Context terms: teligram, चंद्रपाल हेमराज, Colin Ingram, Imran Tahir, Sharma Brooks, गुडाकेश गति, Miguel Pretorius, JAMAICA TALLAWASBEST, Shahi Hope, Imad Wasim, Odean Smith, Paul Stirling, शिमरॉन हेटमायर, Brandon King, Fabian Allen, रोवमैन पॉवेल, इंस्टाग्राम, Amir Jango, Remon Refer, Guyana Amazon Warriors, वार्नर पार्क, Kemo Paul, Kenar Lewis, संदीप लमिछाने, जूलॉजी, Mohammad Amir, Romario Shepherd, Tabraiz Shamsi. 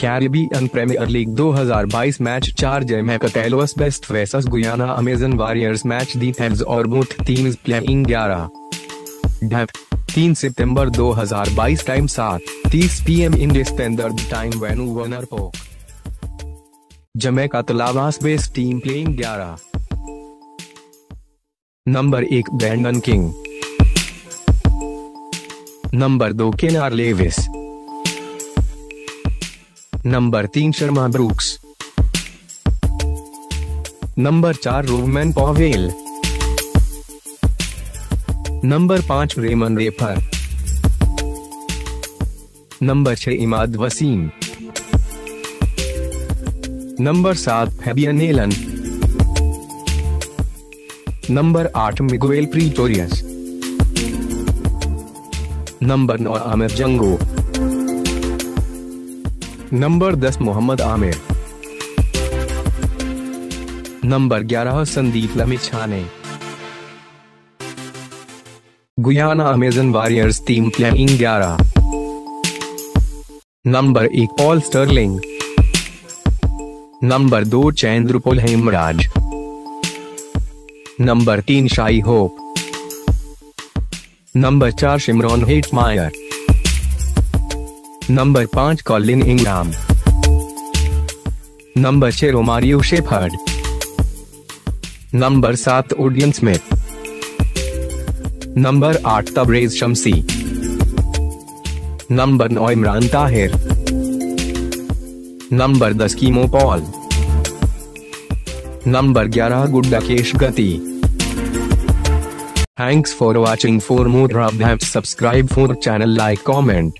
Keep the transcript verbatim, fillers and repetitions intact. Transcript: Caribbean Premier league दो हज़ार बाईस मैच चार Jamaica टैलोवासबेस्ट versus Guyana Amazon Warriors match दी थेब्स और बोथ टीम्स प्लेइंग ग्यारह तीन सितंबर दो हज़ार बाईस टाइम सात तीस P M Indian standard time venue वार्नर पार्क। Jamaica तलावासबेस्ट team playing ग्यारह। नंबर एक ब्रैंडन किंग, नंबर दो केनार लेविस, नंबर तीन शर्मा ब्रूक्स, नंबर चार रोवमैन पॉवेल, नंबर पांच रेमन रेफर, नंबर छह इमाद वसीम, नंबर सात फैबियन एलन, नंबर आठ मिगुएल प्रीटोरियस, नंबर नौ आमिर जंगो, नंबर दस मोहम्मद आमिर, नंबर ग्यारह संदीप लमिछाने। Guyana Amazon Warriors team playing ग्यारह। नंबर एक पॉल स्टर्लिंग, नंबर दो चंद्रपाल हेमराज, नंबर तीन शाही होप, नंबर चार शिमरॉन हेटमायर, नंबर पांच कॉलिन इंग्राम, नंबर छह रोमारियो शेफर्ड, नंबर सात ओडियन स्मिथ, नंबर आठ तबरेज शमसी, नंबर नौ इमरान ताहिर, नंबर दस कीमो पॉल, नंबर ग्यारह गुडाकेश गति। Thanks for watching. For more updates subscribe for channel, like, comment.